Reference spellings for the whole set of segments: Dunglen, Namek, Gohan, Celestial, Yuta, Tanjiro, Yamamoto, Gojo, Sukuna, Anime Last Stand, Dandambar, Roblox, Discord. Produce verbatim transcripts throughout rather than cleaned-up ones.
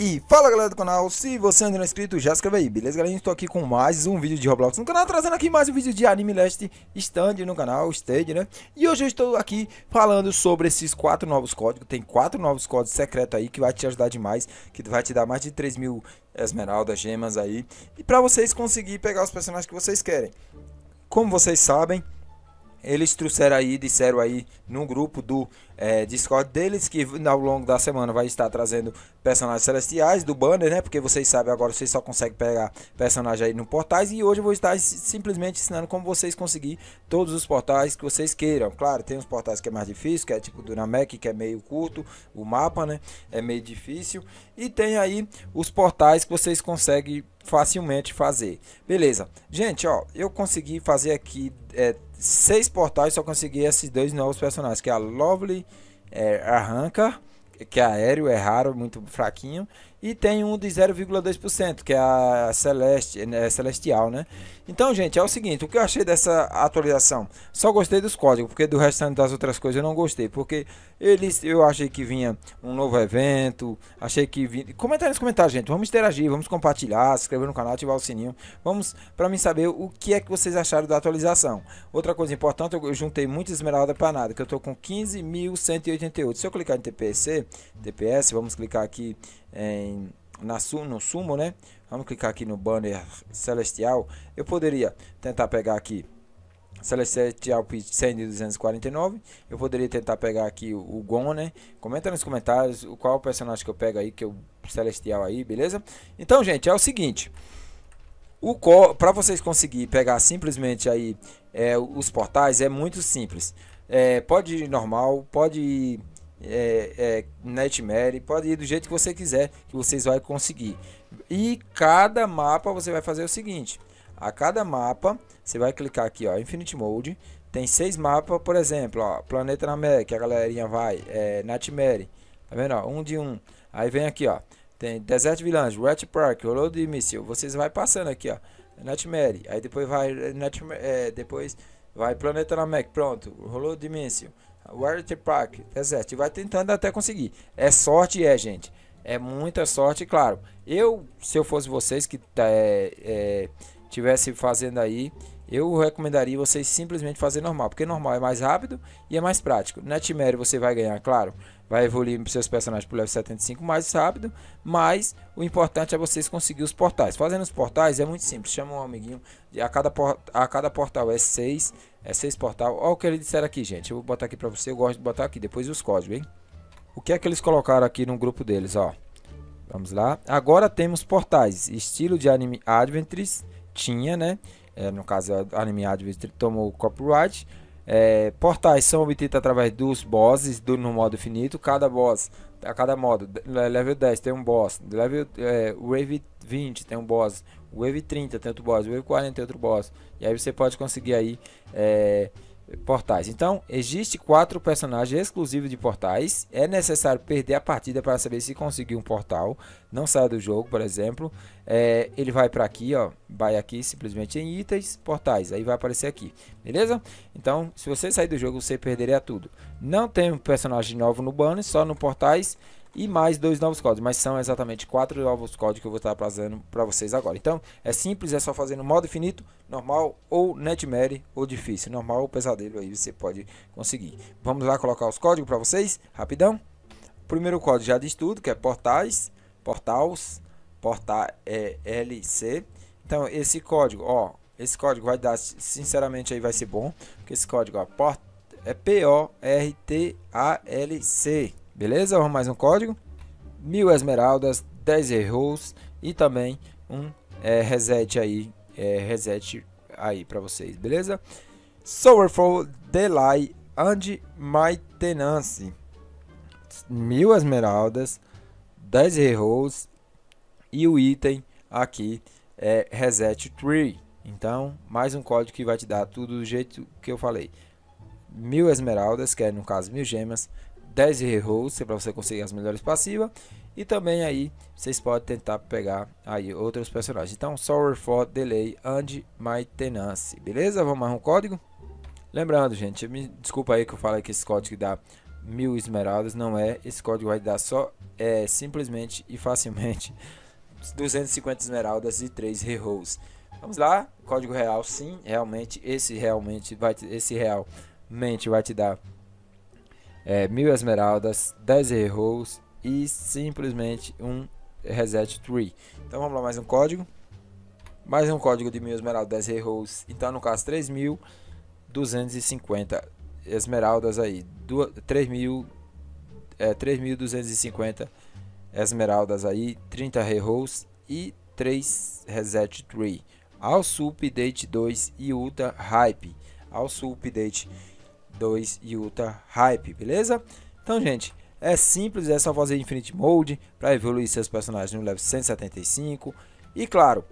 E fala galera do canal, se você ainda não é inscrito, já escreve aí, beleza galera? Estou aqui com mais um vídeo de Roblox no canal, trazendo aqui mais um vídeo de Anime Last Stand no canal, Stage, né? E hoje eu estou aqui falando sobre esses quatro novos códigos, tem quatro novos códigos secretos aí que vai te ajudar demais, que vai te dar mais de três mil esmeraldas, gemas aí, e pra vocês conseguirem pegar os personagens que vocês querem. Como vocês sabem, eles trouxeram aí, disseram aí no grupo do é, Discord deles que ao longo da semana vai estar trazendo personagens celestiais do banner, né? Porque vocês sabem agora, vocês só conseguem pegar personagens aí no portais. E hoje eu vou estar simplesmente ensinando como vocês conseguir todos os portais que vocês queiram. Claro, tem uns portais que é mais difícil, que é tipo do Namek, que é meio curto, o mapa, né? É meio difícil. E tem aí os portais que vocês conseguem facilmente fazer. Beleza. Gente, ó, eu consegui fazer aqui... É, seis portais, só consegui esses dois novos personagens, que é a Lovely é, Arranca, que é aéreo, é raro, muito fraquinho, e tem um de zero vírgula dois por cento, que é a Celeste, é Celestial, né? Então, gente, é o seguinte, o que eu achei dessa atualização? Só gostei dos códigos, porque do restante das outras coisas eu não gostei, porque eles, eu achei que vinha um novo evento, achei que vinha... Comenta aí nos comentários, gente, vamos interagir, vamos compartilhar, se inscrever no canal, ativar o sininho, vamos pra mim saber o que é que vocês acharam da atualização. Outra coisa importante, eu juntei muita esmeralda pra nada, que eu tô com quinze mil cento e oitenta e oito, se eu clicar em T P S, T P S, vamos clicar aqui em, na, no sumo, né? Vamos clicar aqui no banner celestial. Eu poderia tentar pegar aqui Celestial cem mil duzentos e quarenta e nove. Eu poderia tentar pegar aqui o, o Gon, né? Comenta nos comentários qual personagem que eu pego aí, que eu Celestial aí, beleza? Então, gente, é o seguinte. O para vocês conseguir pegar simplesmente aí é, os portais é muito simples. É, pode ir normal, pode ir É, é, Nightmare, pode ir do jeito que você quiser, que vocês vai conseguir. E cada mapa você vai fazer o seguinte: a cada mapa você vai clicar aqui, ó, Infinite Mode. Tem seis mapas, por exemplo, ó, Planeta Namek, que a galerinha vai é, Nightmare, tá vendo? Ó, um de um. Aí vem aqui, ó, tem Desert Village, Rat Park, Road Missile. Vocês vai passando aqui, ó, Nightmare. Aí depois vai Nightmare, é, depois vai Planeta Namek, pronto, Road Missile. Warrior Park, Desert, vai tentando até conseguir. É sorte, é, gente. É muita sorte, claro. Eu, se eu fosse vocês que é, é, tivesse fazendo aí, eu recomendaria vocês simplesmente fazer normal, porque normal é mais rápido e é mais prático. Nightmare você vai ganhar, claro, vai evoluir seus personagens para o level setenta e cinco mais rápido, mas o importante é vocês conseguir os portais. Fazendo os portais é muito simples, chama um amiguinho, a cada, por, a cada portal é seis, é seis portal. Olha o que eles disseram aqui, gente, eu vou botar aqui para você, eu gosto de botar aqui, depois os códigos, hein? O que é que eles colocaram aqui no grupo deles, ó. Vamos lá, agora temos portais, estilo de anime adventures, tinha, né? É, no caso, a Anime Adventure tomou copyright. É, portais são obtidos através dos bosses do, no modo finito. Cada boss, a cada modo, level dez tem um boss, level é, wave vinte tem um boss, wave trinta tem outro boss, wave quarenta tem outro boss. E aí você pode conseguir aí é, portais. Então, existe quatro personagens exclusivos de portais. É necessário perder a partida para saber se conseguir um portal. Não sai do jogo, por exemplo. É, ele vai para aqui, ó, vai aqui simplesmente em itens, portais, aí vai aparecer aqui, beleza? Então, se você sair do jogo, você perderia tudo. Não tem um personagem novo no banner, só no portais e mais dois novos códigos, mas são exatamente quatro novos códigos que eu vou estar trazendo para vocês agora. Então, é simples, é só fazer no modo infinito, normal ou nightmare ou difícil, normal ou pesadelo, aí você pode conseguir. Vamos lá colocar os códigos para vocês, rapidão. Primeiro código já diz tudo, que é portais, portals, portar é L C. Então esse código, ó, esse código vai dar, sinceramente aí vai ser bom, porque esse código, ó, port, é P O R T A L C. Beleza? Vamos mais um código. Mil esmeraldas, dez erros e também um é, reset aí, é, reset aí para vocês, beleza? Soulful Delay and Maintenance. Mil esmeraldas, dez erros. E o item aqui é Reset Tree. Então, mais um código que vai te dar tudo do jeito que eu falei. Mil esmeraldas, que é no caso mil gemas. dez rerolls, para você conseguir as melhores passivas. E também aí, vocês podem tentar pegar aí outros personagens. Então, Sorry for Delay and Maintenance. Beleza? Vamos mais um código. Lembrando, gente, me desculpa aí que eu falei que esse código dá mil esmeraldas, não é. Esse código vai dar só, é, simplesmente e facilmente, duzentas e cinquenta esmeraldas e três rerolls. Vamos lá, código real, sim, realmente, esse realmente vai, esse realmente vai te dar é, mil esmeraldas, dez rerolls e simplesmente um reset tree. Então vamos lá, mais um código. Mais um código de mil esmeraldas, dez rerolls. Então no caso três mil duzentas e cinquenta esmeraldas aí, três mil duzentas e cinquenta esmeraldas aí, trinta rerolls e três reset tree. Alsu update dois Yuta hype. Alsu update dois Yuta hype, beleza? Então, gente, é simples, é só fazer Infinite Mode para evoluir seus personagens no level cento e setenta e cinco. E claro,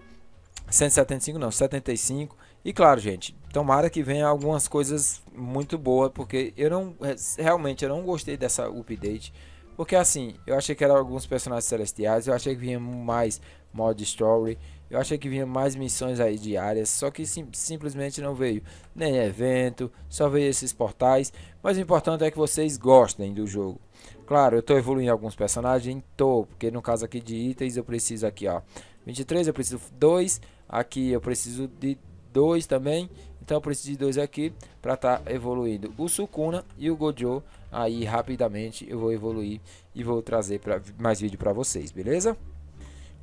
cento e setenta e cinco não, setenta e cinco. E claro, gente, tomara que venha algumas coisas muito boas, porque eu não, realmente eu não gostei dessa update. Porque assim, eu achei que eram alguns personagens celestiais, eu achei que vinha mais mod story, eu achei que vinha mais missões aí diárias, só que sim, simplesmente não veio nem evento, só veio esses portais. Mas o importante é que vocês gostem do jogo. Claro, eu estou evoluindo alguns personagens, tô, porque no caso aqui de itens eu preciso aqui, ó, vinte e três, eu preciso dois, aqui eu preciso de dois também. Então eu preciso de dois aqui para estar tá evoluindo o Sukuna e o Gojo. Aí rapidamente eu vou evoluir e vou trazer pra, mais vídeo para vocês, beleza?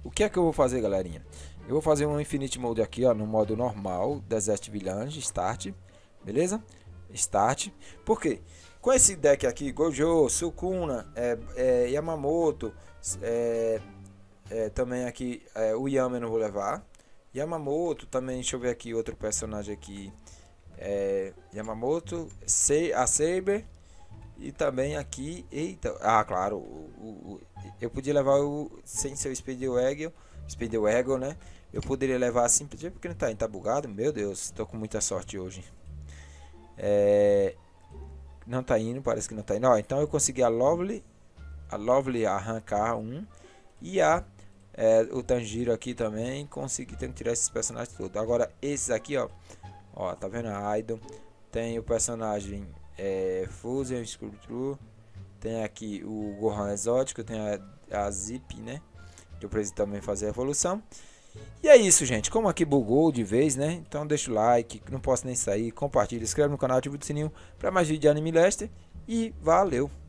O que é que eu vou fazer, galerinha? Eu vou fazer um Infinite Mode aqui, ó, no modo normal, Desert Village, Start, beleza? Start, porque com esse deck aqui, Gojo, Sukuna, é, é, Yamamoto, é, é, também aqui é, o Yama eu não vou levar. Yamamoto também, deixa eu ver aqui outro personagem aqui, é, Yamamoto, a Saber e também aqui, eita, ah claro, o, o, eu podia levar o, sem ser o Speedwagon, Speedwagon, né, eu poderia levar simplesmente porque não tá, tá bugado, meu Deus, tô com muita sorte hoje, é, não tá indo, parece que não tá indo, ó, então eu consegui a Lovely, a Lovely arrancar um e a É, o Tanjiro aqui também consegui, tem que tirar esses personagens todos. Agora esses aqui, ó, ó, tá vendo a Idol? Tem o personagem é, Fusion Sculpture, tem aqui o Gohan exótico, tem a, a Zip, né? Eu preciso também fazer a evolução. E é isso, gente. Como aqui bugou de vez, né? Então deixa o like, não posso nem sair, compartilha, inscreve no canal, ativa o sininho para mais vídeo de Anime Last Stand e valeu!